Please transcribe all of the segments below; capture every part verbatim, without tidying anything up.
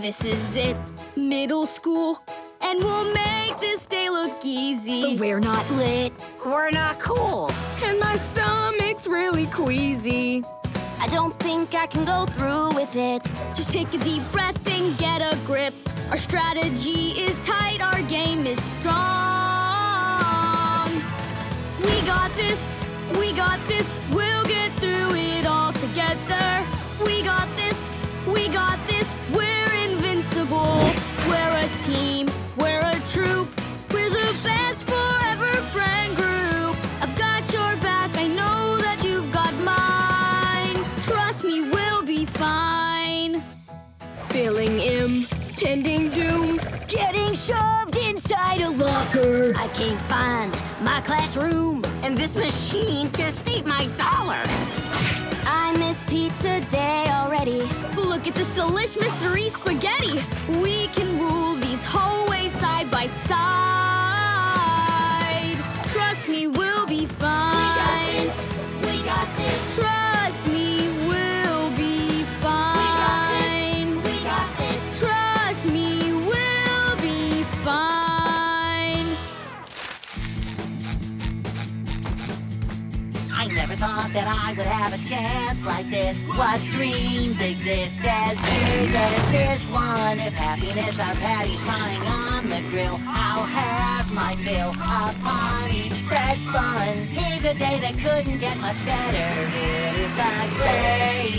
This is it, middle school, and we'll make this day look easy. But we're not lit. We're not cool. And my stomach's really queasy. I don't think I can go through with it. Just take a deep breath and get a grip. Our strategy is tight, our game is strong. We got this, we got this, we'll get through it all together. We got this, we got this, we're invincible. We're a team, we're a troop, we're the best forever friend group. I've got your back, I know that you've got mine. Trust me, we'll be fine. Feeling impending doom, getting shoved inside a locker. I can't find my classroom, and this machine just ate my dollar. I miss pizza day already. Look at this delish mystery spaghetti. We can rule these hallways side by side. Trust me, we'll be fine. We got this. We got this. Trust me, we'll be fine. We got this. We got this. Trust me, we'll be fine. I never thought that I would have a chance like this. What dreams exist as big as this one? If happiness are patties frying on the grill, I'll have my fill upon each fresh bun. Here's a day that couldn't get much better. It is the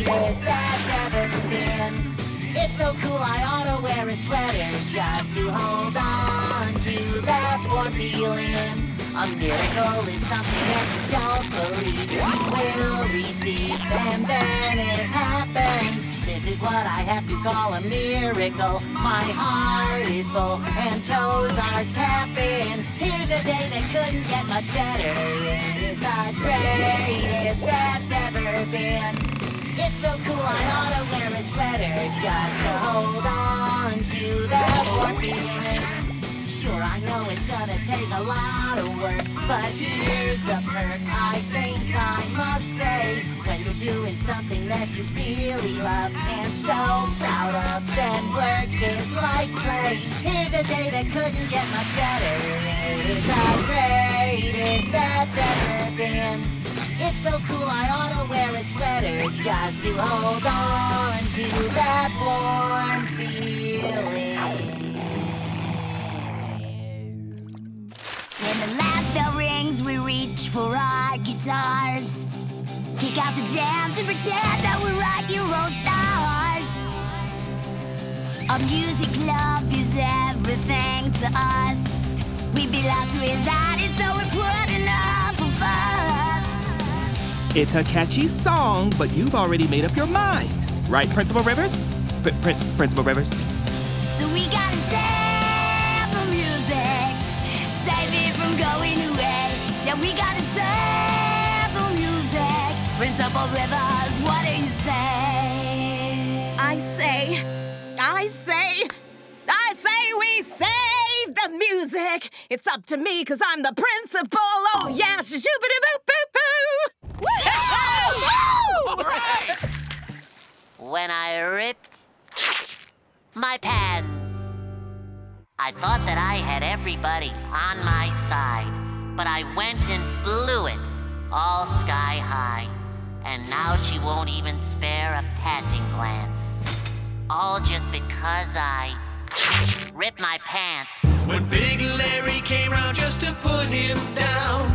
greatest that's ever been. It's so cool I ought to wear a sweater just to hold on to that warm feeling. A miracle is something that you don't believe you will receive, and then it happens. This is what I have to call a miracle. My heart is full and toes are tapping. Here's a day that couldn't get much better. It is the greatest that's ever been. It's so cool I ought to wear a sweater just to hold on to that warm feeling. Sure, I know it's gonna take a lot of work, but here's the perk I think I must say. When you're doing something that you really love and so proud of, then work is like play. Here's a day that couldn't get much better. It is the greatest that's ever been. It's so cool I ought to wear a sweater just to hold on to that warm feeling. When the last bell rings, we reach for our guitars. Kick out the jams and pretend that we're rock and roll stars. Our music club is everything to us. We'd be lost without it, so we're putting up a fuss. It's a catchy song, but you've already made up your mind. Right, Principal Rivers? Pr-pr-Principal Rivers? So we gotta save the music. Save it from going away. Yeah, we gotta save the music. Principal Rivers, what do you say? I say, I say, I say we save the music. It's up to me, cause I'm the principal. Oh yeah, shoo-ba-da-boo-boo-boo. Woo-hoo! Right. When I ripped my pants, I thought that I had everybody on my side, but I went and blew it all sky high, and now she won't even spare a passing glance, all just because I ripped my pants. When Big Larry came round just to put him down,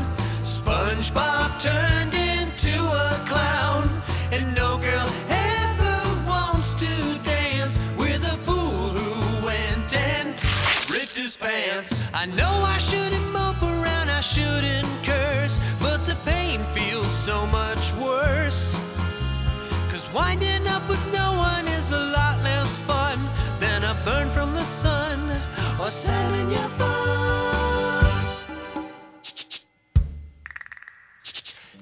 SpongeBob turned into a clown, and no girl ever wants to dance with a fool who went and ripped his pants. I know I shouldn't mope around, I shouldn't curse, but the pain feels so much worse, cause winding up with no one is a lot less fun than a burn from the sun or selling your buns.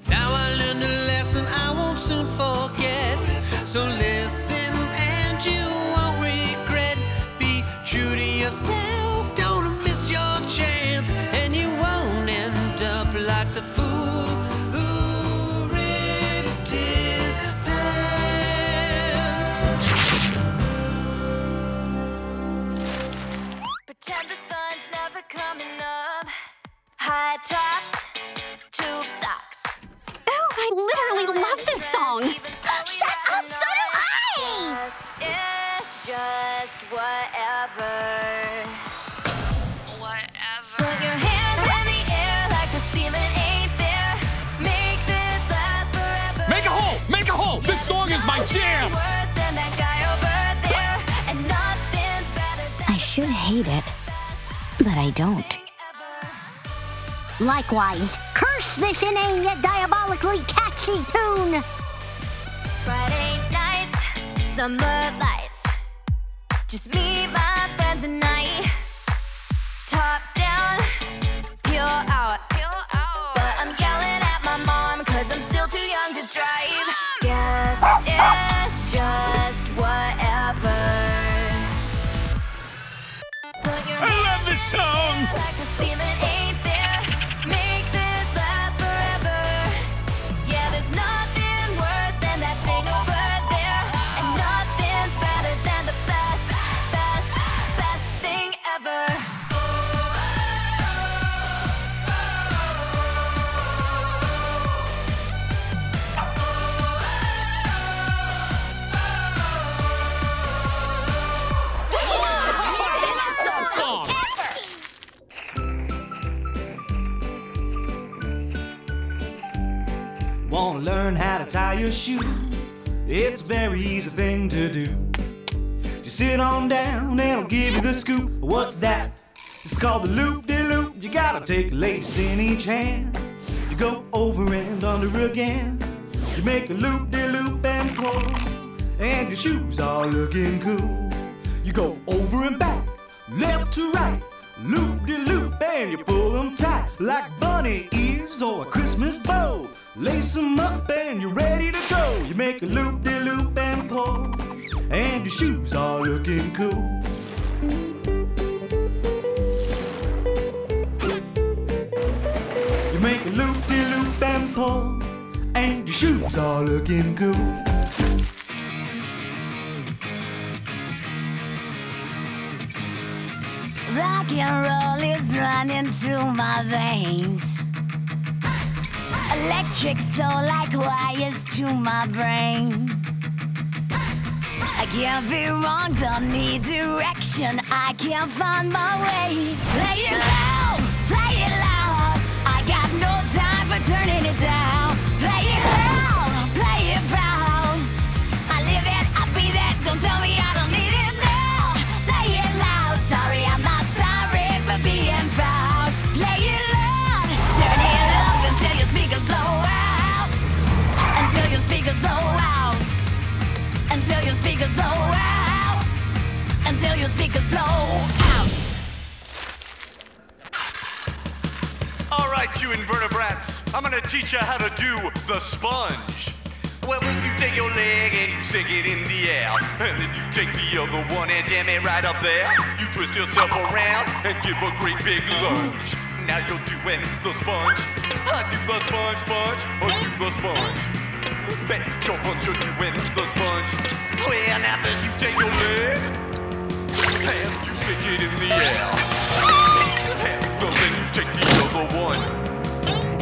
Now I learned a lesson I won't soon forget, so listen and you won't regret. Be true to yourself, and you won't end up like the fool who ripped his pants. high tops, tube socks. Oh, I literally love this song. Shut up, so do I! It's just whatever. My jam. I should hate it, but I don't. Likewise, curse this inane yet diabolically catchy tune. Friday nights, summer lights, just me, my friends, and I. Top down, peel out, peel out. But I'm yelling at my mom 'cause I'm still too young to drive. Guess it's just whatever. I love this song! Like the ceiling ain't there. Make this last forever. Yeah, there's nothing worse than that thing over there. And nothing's better than the best, best, best thing ever. Wanna learn how to tie your shoe? It's a very easy thing to do. Just sit on down and I'll give you the scoop. What's that? It's called the loop-de-loop. You gotta take lace in each hand. You go over and under again. You make a loop-de-loop and pull, and your shoes are looking cool. You go over and back, left to right, loop-de-loop, and you pull them tight like bunny ears or a Christmas bow. Lace them up and you're ready to go. You make a loop-de-loop and pull, and your shoes are looking cool. You make a loop-de-loop and pull, and your shoes are looking cool. Rock and roll is running through my veins. Electric soul like wires to my brain. I can't be wrong, don't need direction. I can't find my way. Play it loud, play it loud. I got no time for turning it down. Play it loud, play it proud. I live it, I breathe it, don't tell me I don't need it now. Play it loud, sorry I'm not sorry for being proud. Play it loud, turn it up until your speakers blow out. Until your speakers blow out. Until your speakers blow out. Until your speakers blow out. All right, you invertebrates, I'm gonna teach you how to do the sponge. Well, if you take your leg and you stick it in the air, and then you take the other one and jam it right up there, you twist yourself around and give a great big lunge. Now you're doing the sponge. I do the sponge, sponge, or do the sponge. Bet your buns you're doing the sponge. Well, now first you take your leg and you stick it in the air, and well, then you take the other one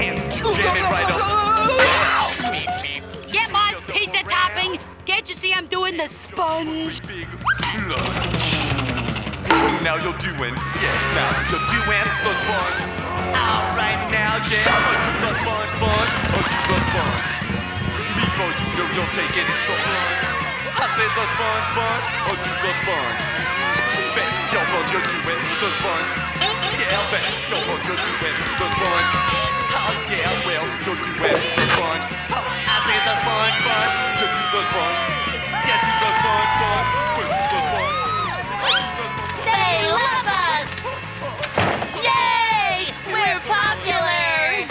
and you jam it right up. Pizza topping! Can't you see I'm doing the sponge? Big lunch. Now you're doing, yeah, now you're doing the sponge. All right, now, yeah, do the sponge, sponge, or do the sponge. Before you know you're taking the plunge. I say the sponge, sponge, or do the sponge. Bet your butt you're doing the sponge. Yeah, bet your butt you're doing the sponge. Oh, yeah, well, you're doing the sponge. Oh, say the sponge, sponge, do the sponge. Yeah, do the sponge, sponge, do the sponge. They love us! Yay! We're popular!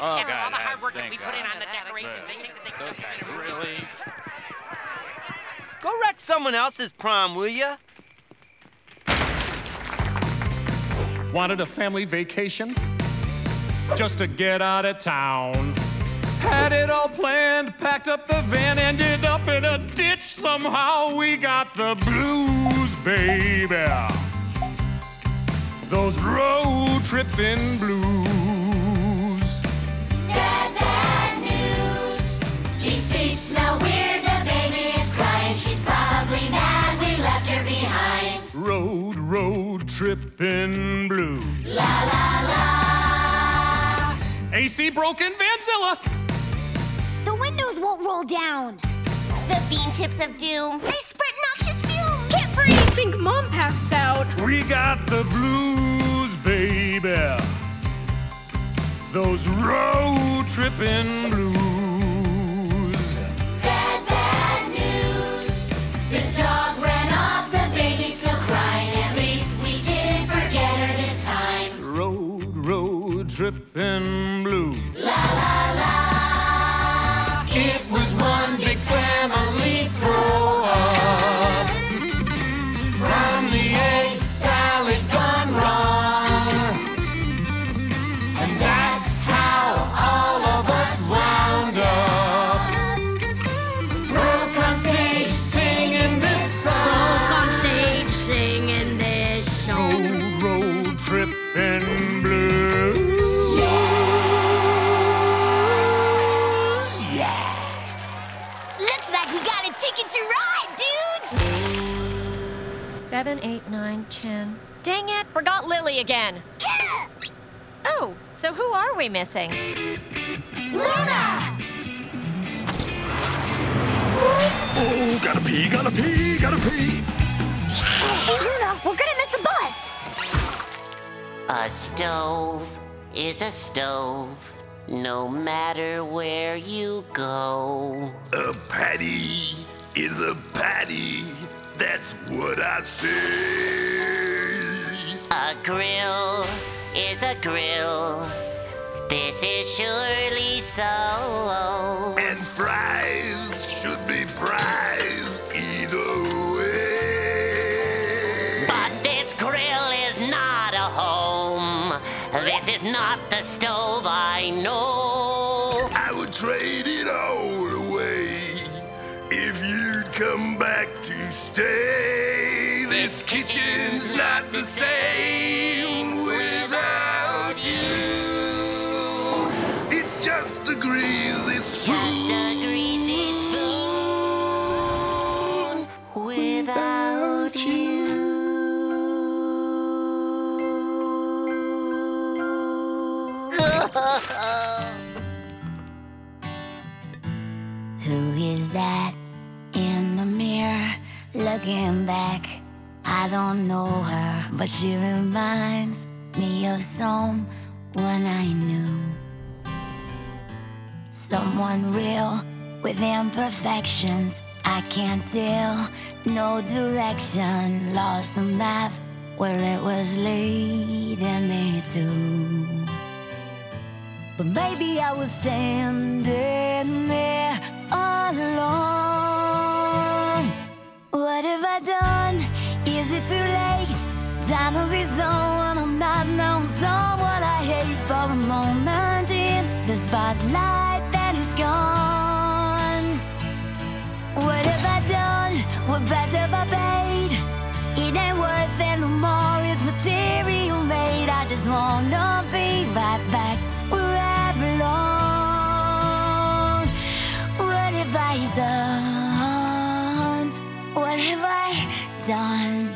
Oh, God, all the hard work that we put in on the decoration, they think that they can just really. Go wreck someone else's prom, will ya? Wanted a family vacation? Just to get out of town. Had it all planned, packed up the van, ended up in a ditch. Somehow we got the blues, baby. Those road tripping blues. trippin' blues. La la la. A C broken, Vanzilla. The windows won't roll down. The bean chips of doom. They spread noxious fumes. Can't breathe. I think Mom passed out. We got the blues, baby. Those road trippin' blues. Bad, bad news. The dog ran off, the baby's still crying. At least we didn't forget her this time. Road, road trippin' blues. La la la. It was one big family throw up. From the egg salad gone wrong. And that's how all of us wound up. Broke on stage singing this song. Broke on stage singing this song. Road, road trippin' blues. Yeah. Yeah. Looks like we got a ticket to ride, dudes. Seven, eight, nine, ten. Dang it, forgot Lily again. Yeah. Oh, so who are we missing? Luna! Oh, gotta pee, gotta pee, gotta pee! Hey, Luna, we're gonna miss the bus! A stove is a stove, no matter where you go. A patty is a patty, that's what I say. A grill is a grill. This is surely so. And fries should be fries either way. But this grill is not a home. This is not the stove I know. I would trade it all away if you'd come back to stay. This kitchen's not the same. Just a greasy spoon. Just a greasy spoon. Without you. Who is that in the mirror looking back? I don't know her, but she reminds me of someone I knew. Someone real, with imperfections. I can't deal, no direction. Lost the map, where it was leading me to. But maybe I was standing there all alone. What have I done? Is it too late? Time to be someone I'm not now. Someone I hate for a moment in the spotlight. Gone. What have I done? What price have I paid? It ain't worth it no more. It's material made. I just wanna be right back where I belong. What have I done? What have I done?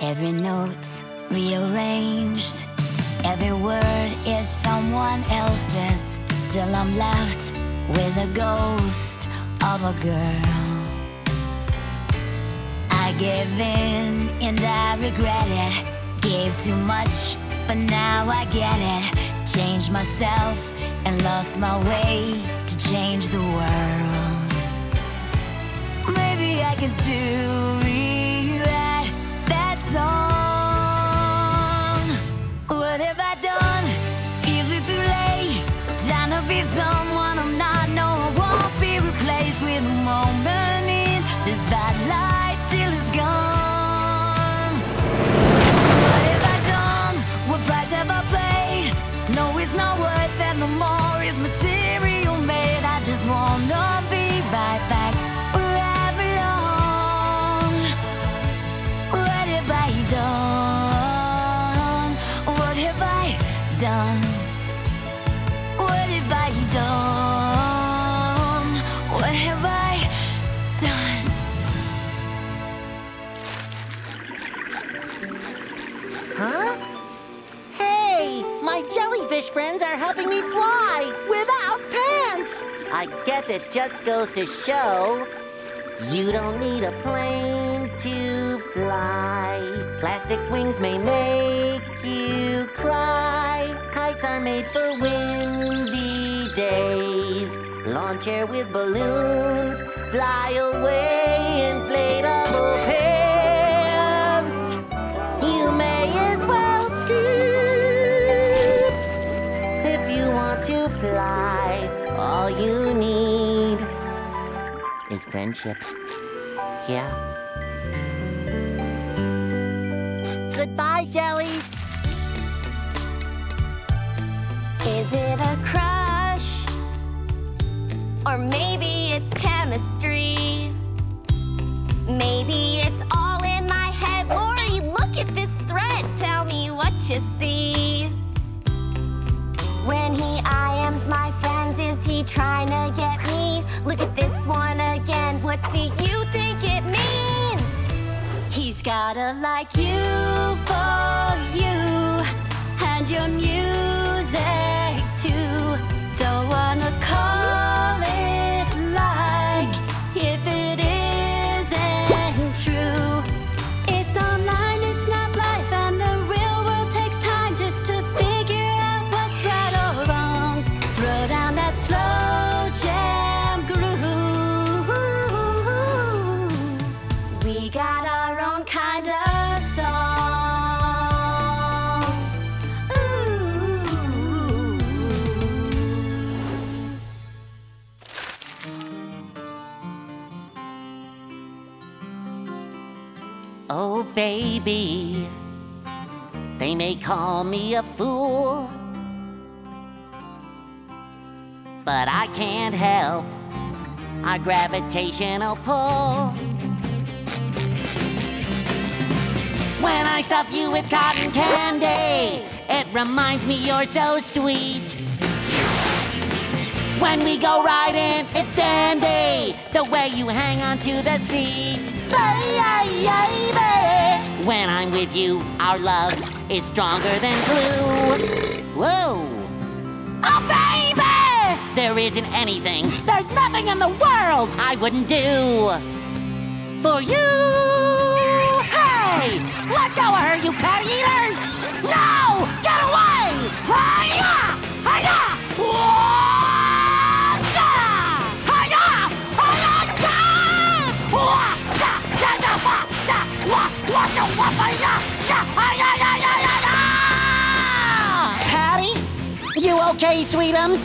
Every note rearranged. Every word is someone else's. Till I'm left with a ghost of a girl. I gave in and I regret it. Gave too much, but now I get it. Changed myself and lost my way to change the world. Maybe I can still rewrite that song. What have I done? Is it too late? Trying to be someone I'm not, no, I won't be replaced with a moment in this bad light till it's gone. What have I done? What price have I paid? No, it's not worth it no more. It's material made. I just wanna be right back where I belong. guess it just goes to show you don't need a plane to fly. Plastic wings may make you cry. Kites are made for windy days. Lawn chair with balloons, fly away, inflatable pants. You may as well skip if you want to fly. All you need is friendship. Yeah. Goodbye, jellies. Is it a crush? Or maybe it's chemistry. Maybe it's all in my head. Lori, look at this thread. Tell me what you see. When he I Ms my friends, is he trying to get me? Look at this one again. What do you think it means? He's gotta like you for you, and your music too. Don't wanna call it like if it isn't true. It's online, it's not life, and the real world takes time just to figure out what's right or wrong. Throw down that slow jam groove. We got our own kind of song. Ooh. Oh, baby, they may call me a fool, but I can't help our gravitational pull. When I stuff you with cotton candy, it reminds me you're so sweet. When we go riding, it's dandy, the way you hang onto the seat. Baby. When I'm with you, our love is stronger than glue. Whoa! Oh, baby! There isn't anything, there's nothing in the world I wouldn't do for you! Hey! Let go of her, you patty eaters! No! Get away! Hi-ya! Hi-ya! Wah-cha! Hi-ya! Hi-ya! Wah-cha! Ya-ya! Wah-cha! Wah! Wah-cha! Wah-cha! Ya! Hi-ya! Ya! Ya! Ya! Ya! Patty? You okay, sweetums?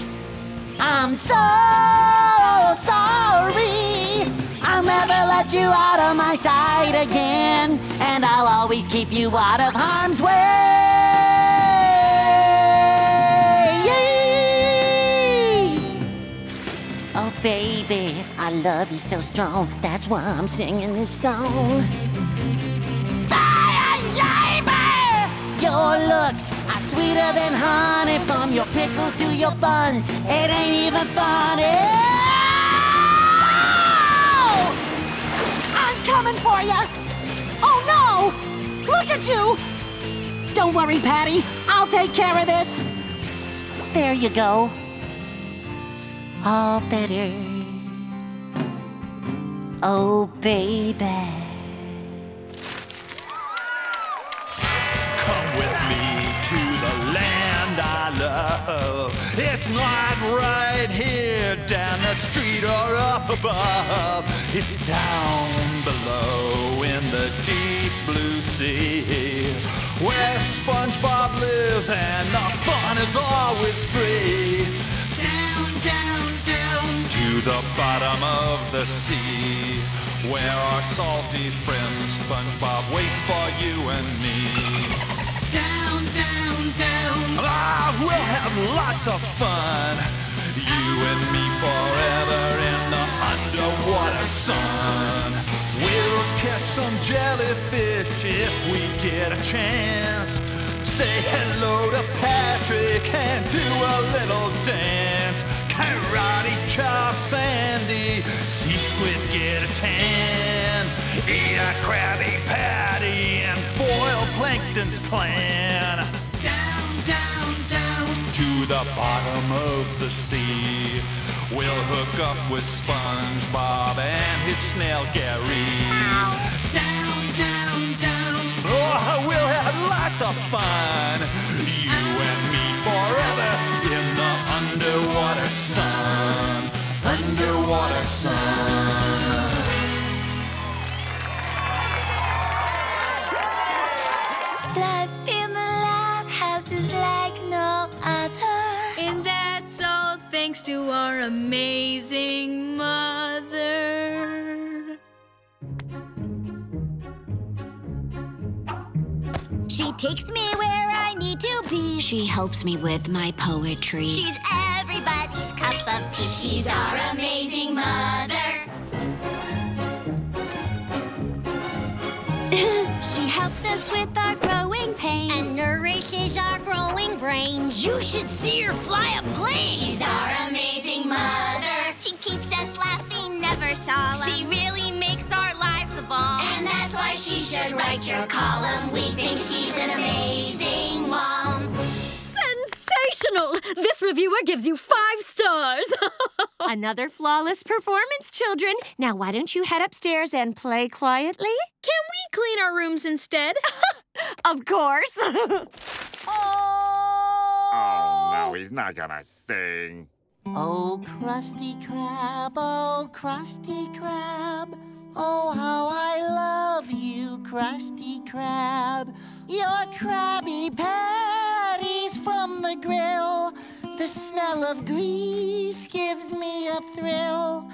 I'm so sorry. I'll never let you out of my sight again, and I'll always keep you out of harm's way. Oh, baby, I love you so strong. That's why I'm singing this song. Your looks are sweeter than honey, from your pickles to your buns. It ain't even funny. Oh! I'm coming for you. Oh no! Look at you! Don't worry, Patty. I'll take care of this. There you go. All better. Oh, baby. To the land I love. It's not right here, down the street or up above. It's down below in the deep blue sea, where SpongeBob lives and the fun is always free. Down, down, down to the bottom of the sea, where our salty friend SpongeBob waits for you and me. Down, down, down. Ah, we'll have lots of fun. You and me forever in the underwater sun. We'll catch some jellyfish if we get a chance. Say hello to Patrick and do a little dance. Karate chop Sandy, see squid get a tan. Eat a Krabby Patty and foil Plankton's plan. Down, down, down to the bottom of the sea, We'll hook up with SpongeBob and his snail Gary. Ow. Down, down, down. Oh, we'll have lots of fun. You and me forever in the underwater sun. Underwater sun. Life in the lighthouse is like no other. And that's all thanks to our amazing mother. She takes me where I need to be. She helps me with my poetry. She's everybody's cup of tea. She's our amazing mother. She helps us with our growing pains and nourishes our growing brains. You should see her fly a plane. She's our amazing mother. She keeps us laughing, never solemn. She really makes our lives a ball. And that's why she should write your column. We think she's an amazing mom. Sensational! This reviewer gives you five stars. Another flawless performance, children. Now, why don't you head upstairs and play quietly? Can we clean our rooms instead? Of course. Oh! Oh, no, he's not gonna sing. Oh, Krusty Krab, oh, Krusty Krab. Oh, how I love you, Krusty Krab. Your Krabby Patties from the grill. The smell of grease gives me a thrill.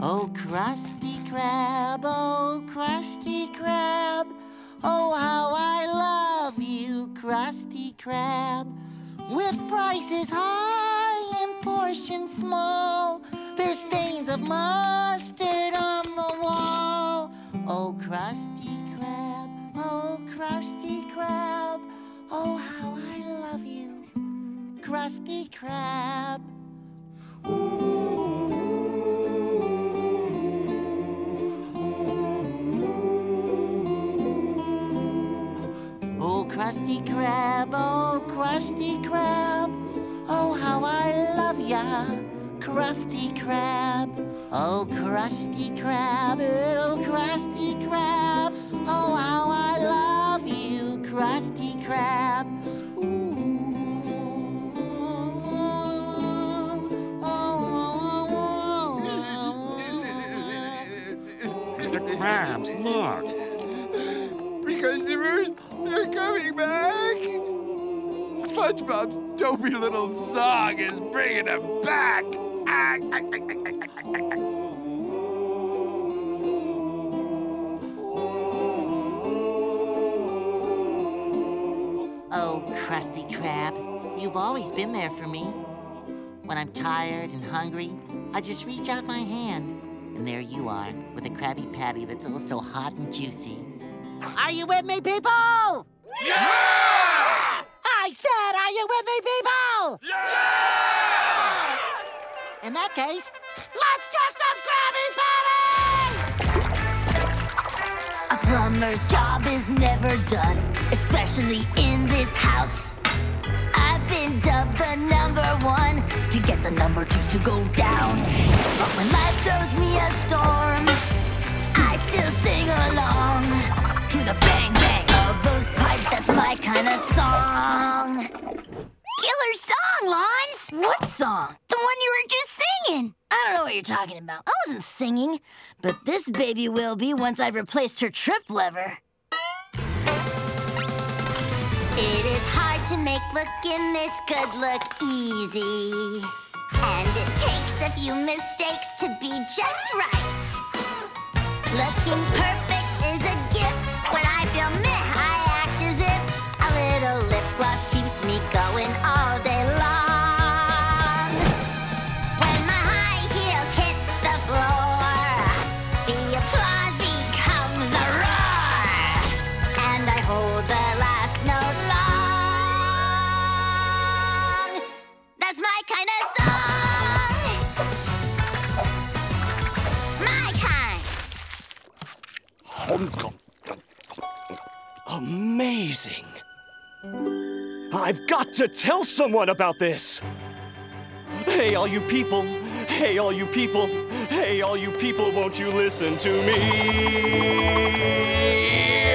Oh, Krusty Krab, oh, Krusty Krab. Oh, how I love you, Krusty Krab. With prices high and portions small, there's stains of mustard on the wall. Oh, Krusty Krab, oh, Krusty Krab. Oh, how I love you, Krusty Krab. Oh, Krusty Krab, oh, Krusty Krab. Oh, how I love ya, Krusty Krab. Oh, Krusty Krab, oh, Krusty Krab. Oh, how I love you, Krusty Krab. Mister Krabs, look. Because they're coming back. SpongeBob's dopey little song is bringing them back. Ah, ah, ah, ah, ah, ah, ah. Oh, Krusty Krab, you've always been there for me. When I'm tired and hungry, I just reach out my hand. And there you are, with a Krabby Patty that's oh so hot and juicy. Are you with me, people? Yeah! I said, are you with me, people? Yeah! In that case, let's get some Krabby Patties! A plumber's job is never done, especially in this house. I've been dubbed the number one to get the number twos to go down. But when life throws me a storm, I still sing along to the bang bang of those pipes. That's my kind of song. Killer song, Lons! What song? The one you were just singing. I don't know what you're talking about. I wasn't singing. But this baby will be once I've replaced her trip lever. It is hard to make looking this good look easy. And it takes a few mistakes to be just right. Looking perfect is a gift. When I feel meh, I act as if a little lip gloss keeps me going all day long. When my high heels hit the floor, the applause becomes a roar. And I hold the last note long. That's my kind of amazing! I've got to tell someone about this! Hey, all you people! Hey, all you people. Hey, all you people, won't you listen to me?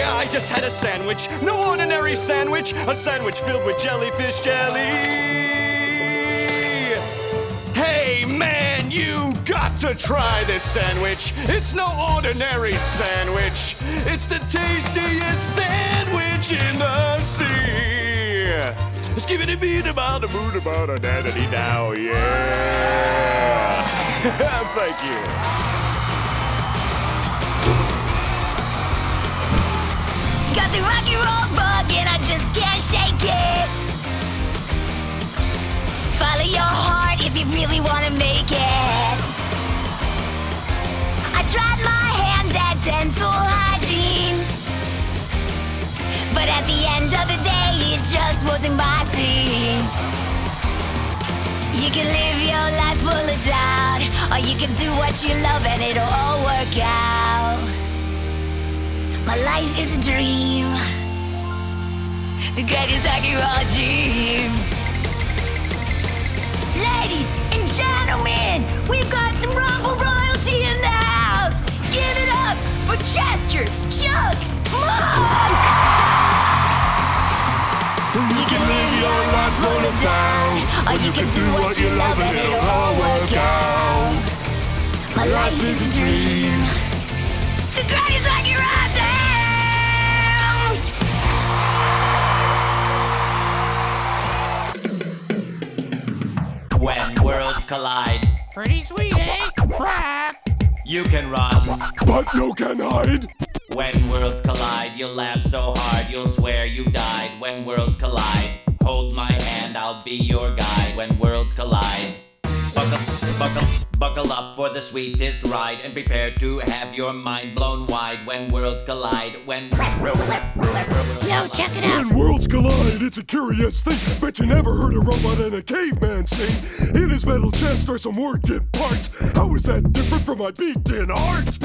I just had a sandwich. No ordinary sandwich. A sandwich filled with jellyfish jelly. Hey, man, you got to try this sandwich. It's no ordinary sandwich. It's the tastiest sandwich in the sea. Skibidi beat about a boot about a daddy now, yeah. Thank you. Got the rock and roll bug and I just can't shake it. Follow your heart if you really want to make it. I tried my hand at dental hygiene, but at the end of the day, it just wasn't my scene. You can live your life full of doubt, or you can do what you love and it'll all work out. My life is a dream, the greatest rock and roll dream. Ladies and gentlemen, we've got some Rumble royalty in the house. Give it up for Chester, Chuck, Monk! You can live your life full of doubt, or you can do what you love and it'll all work out. My life is a dream, the greatest rock and roll jam. When worlds collide, pretty sweet, eh? Crap! You can run, but no can hide. When worlds collide, you'll laugh so hard, you'll swear you died. When worlds collide, hold my hand, I'll be your guide. When worlds collide, buckle, buckle, buckle up for the sweetest ride, and prepare to have your mind blown wide. When worlds collide, when no, check it out. When worlds collide, it's a curious thing. Bet you never heard a robot and a caveman sing. In his metal chest are some working parts. How is that different from my beat-in art?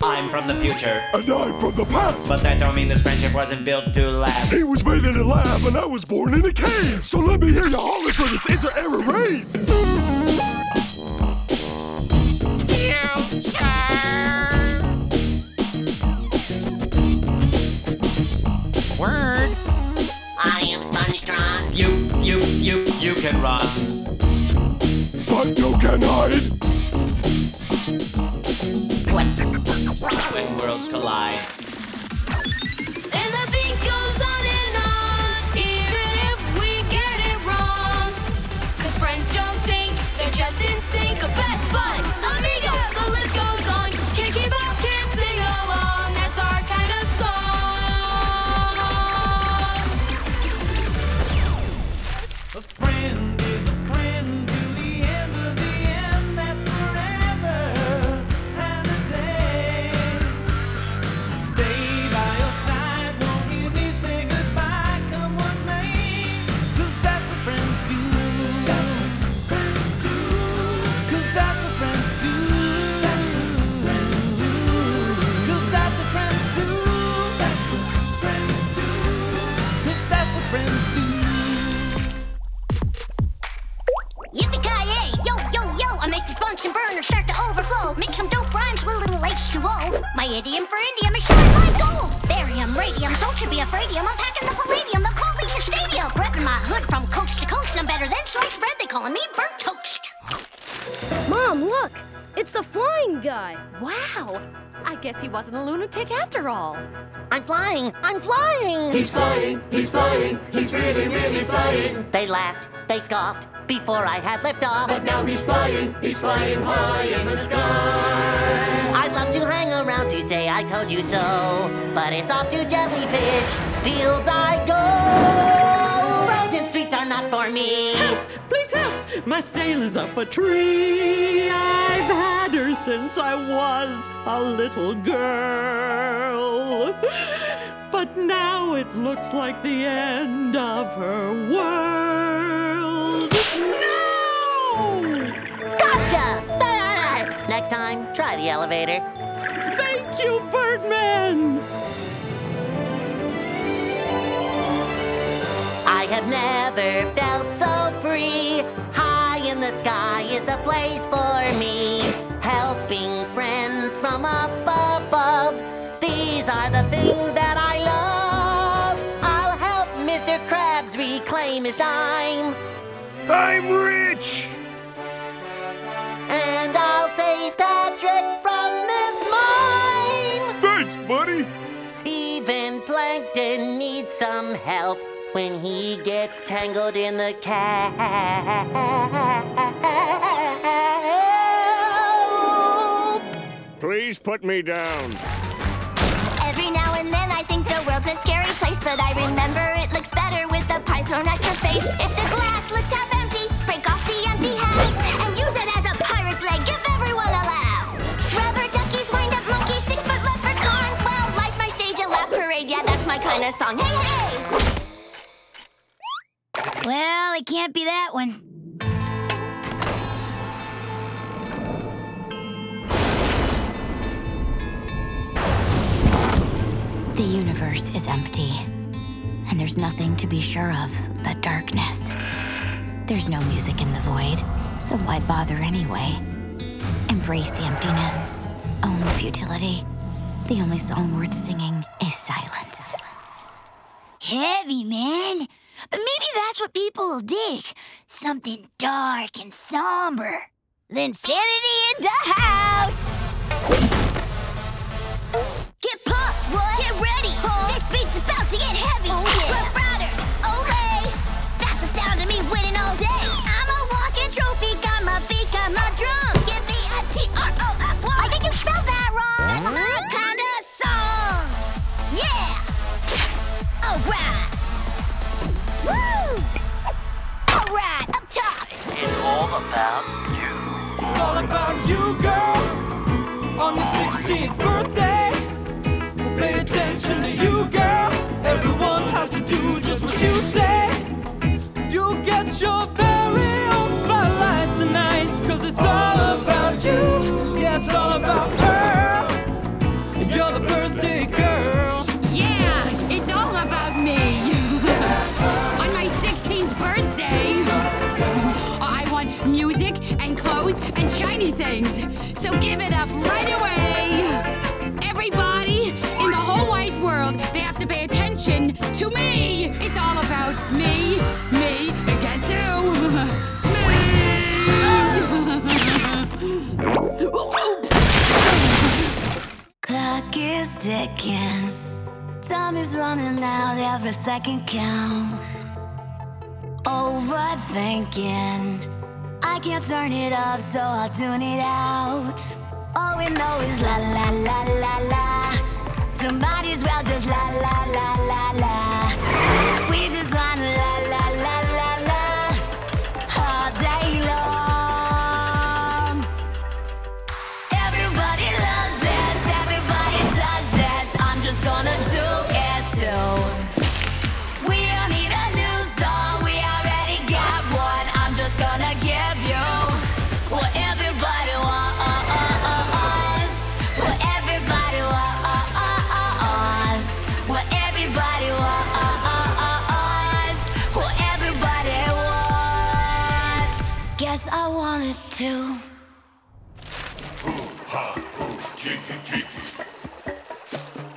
I'm from the future, and I'm from the past, but that don't mean this friendship wasn't built to last. He was made in a lab, and I was born in a cave. So let me hear you holler for this inter-era rave. Future. Word. I am SpongeStron. You, you, you, you can run, but you can hide. When worlds collide, and the beat goes on and on, even if we get it wrong. Cause friends don't think, they're just in sync. A best bud, amigos, the list goes on. Can't keep up, can't sing along. That's our kind of song. A friend is a friend till the end of the end. That's forever. Make some dope rhymes with little H two O. My idiom for indium is showing my gold. Barium, radium, don't you be afraidium. I'm packing the palladium, they'll call me the stadium. Repping my hood from coast to coast. I'm better than sliced bread, they calling me burnt toast. Mom, look, it's the flying guy. Wow, I guess he wasn't a lunatic after all. I'm flying, I'm flying. He's flying, he's flying, he's really, really flying. They laughed, they scoffed. Before I had left off, but now he's flying, he's flying high in the sky. I'd love to hang around to say I told you so, but it's off to jellyfish fields I go. Roads and streets are not for me. Help! Please help! My snail is up a tree. I've had her since I was a little girl, but now it looks like the end of her world. No! Gotcha! Ah! Next time, try the elevator. Thank you, Birdman! I have never felt so free. High in the sky is the place for me. Helping friends from up above, these are the things that I love. I'll help Mister Krabs reclaim his time. I'm rich! And I'll save Patrick from this mime! Thanks, buddy! Even Plankton needs some help when he gets tangled in the kelp. Please put me down. Every now and then I think the world's a scary place, but I remember it looks better with a pie thrown at your face. If the glass looks half empty, break off the empty half and use it as a pirate's leg. Give everyone a laugh. Rubber duckies, wind up monkeys, six-foot leprechauns. Well, life's my stage, a laugh parade. Yeah, that's my kind of song. Hey, hey! Well, it can't be that one. The universe is empty, and there's nothing to be sure of but darkness. There's no music in the void, so why bother anyway? Embrace the emptiness, own the futility. The only song worth singing is silence. Heavy, man. But maybe that's what people will dig. Something dark and somber. Linsanity in the house! Get pumped! What? Get ready! Pump. This beat's about to get heavy! Oh, yeah! Riders, olay! That's the sound of me winning all day! I'm a walking trophy, got my beat, got my drum! Give me a T R O F Y! Why did you spell that wrong? That's my kind of song! Yeah! Alright! Woo! All right, up top. It's all about you. It's all about you, girl. On your sixteenth birthday, we'll pay attention to you, girl. Everyone has to do just what you say. You get your very own spotlight tonight, 'cause it's all about you. Yeah, it's all about her. You're the birthday girl. Yeah, it's all about me. Music and clothes and shiny things. So give it up right away. Everybody in the whole wide world, they have to pay attention to me. It's all about me, me against you. Me. Clock is ticking. Time is running out. Every second counts. Overthinking. I can't turn it up, so I'll tune it out. All we know is la la la la la. Somebody's well, just la la la la la. We just want la la la la la all day long. Everybody loves this, everybody does this. I'm just gonna do it too. I wanted to. Ooh, ha, ooh, cheeky, cheeky.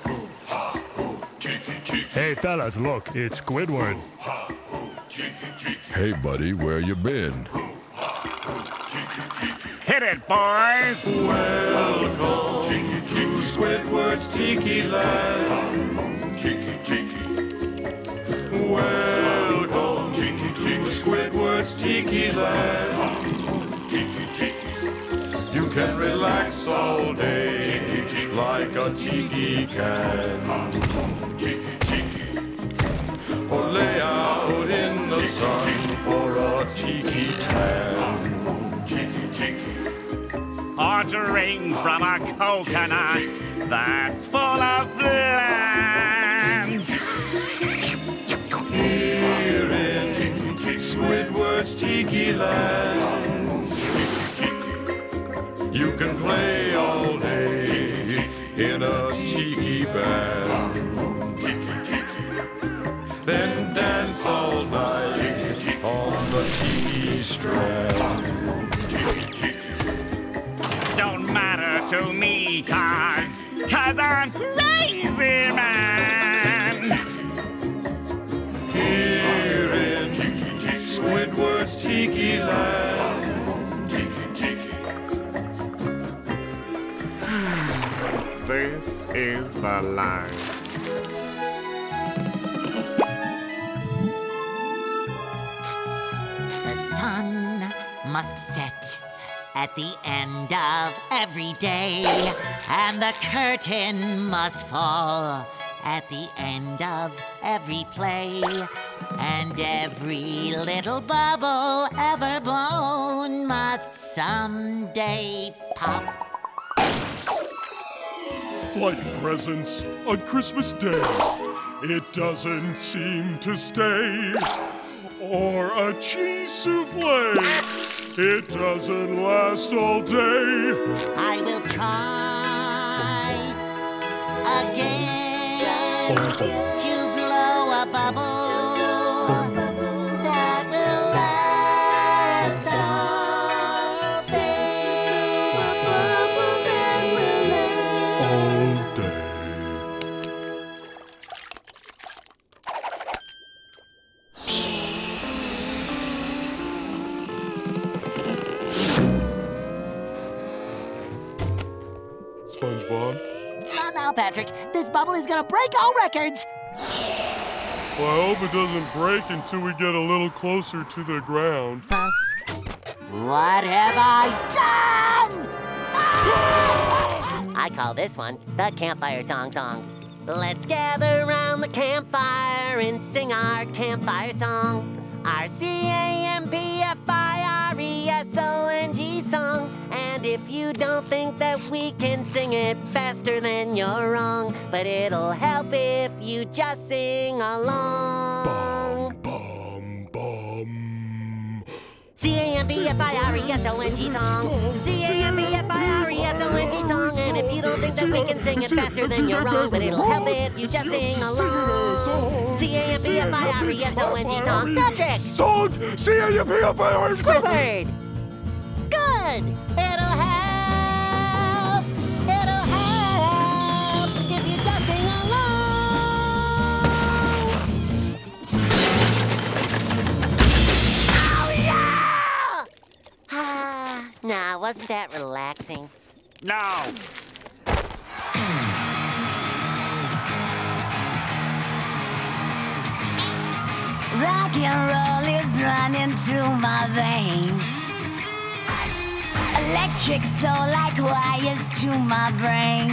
Ooh, ha, ooh, cheeky, cheeky. Hey, fellas, look, it's Squidward. Ooh, ha, ooh, cheeky, cheeky. Hey, buddy, where you been? Ooh, ha, ooh, cheeky, cheeky. Hit it, boys! Welcome cheeky, cheeky. To Squidward's Tiki Land. Ooh, ha, ooh, cheeky, cheeky. Welcome. Squidward's Tiki Land. Tiki, tiki. You can relax all day, tiki, tiki. Like a tiki can. Tiki, tiki. Or lay out in the tiki, sun tiki. For a tiki tan. Tiki, tiki. Or drink from a coconut that's full of land. Here in Squidward's Tiki Land. You can play all day in a tiki band, then dance all night. SpongeStron. Don't matter to me, cause, cause I'm crazy, man. Here in Squidward's Tiki Land. Tiki, tiki. This is the line. Must set at the end of every day, and the curtain must fall at the end of every play, and every little bubble ever blown must someday pop. Like presents on Christmas Day, it doesn't seem to stay. Or a cheese souffle, it doesn't last all day. I will try again to blow a bubble that will last all day. All day. SpongeBob? Now, now, Patrick, this bubble is gonna break all records. Well, I hope it doesn't break until we get a little closer to the ground. Huh? What have I done? Ah! I call this one the campfire song song. Let's gather around the campfire and sing our campfire song. Our C A M P F I R E S O N G song. And if you don't think that we can sing it faster, then you're wrong. But it'll help if you just sing along. Bum, bum, bum. C A M B F I R E S O N G song. C A M B F I R E S O N G song. And if you don't think that we can sing it faster, then you're wrong. But it'll help if you just sing along. C A M B F I R E S O N G song. Patrick! Song! C A M B F I R E S O N G song. Squidward! Good! It'll help! It'll help if you just sing along! Oh, yeah! Ah, nah, wasn't that relaxing? No! Rock and roll is running through my veins. Electric, so like wires to my brain.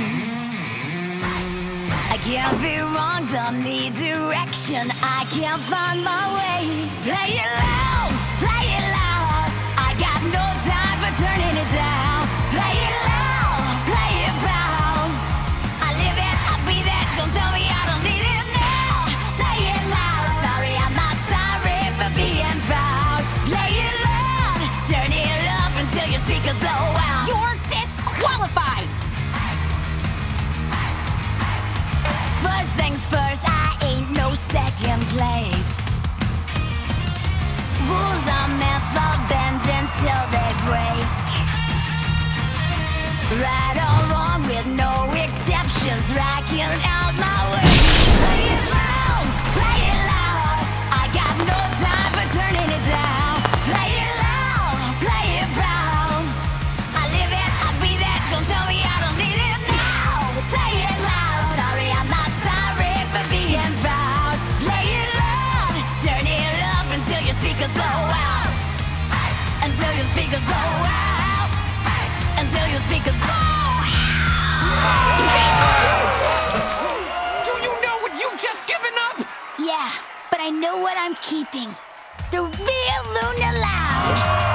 I can't be wrong, don't need direction. I can't find my way. Play it loud, play it loud. I got no time for turning it down. Play it loud, play it loud. I live it, I breathe it. Don't tell me I don't need it now. Play it loud. Sorry, I'm not sorry for being proud. Play it loud, turn it up until your speakers blow out. You're disqualified. First things first, I ain't no second place. Rules are meant for bends until they break. Right or wrong with no exceptions, rocking out my way. Play it loud, play it loud. I got no time for turning it down. Play it loud, play it proud. I live it, I breathe it. Don't tell me I don't need it now. Play it loud. Sorry, I'm not sorry for being proud. Play it loud, turn it up until your speakers blow out. Until your speakers blow out. Until your speakers blow out. Do you know what you've just given up? Yeah, but I know what I'm keeping. The real Luna Loud.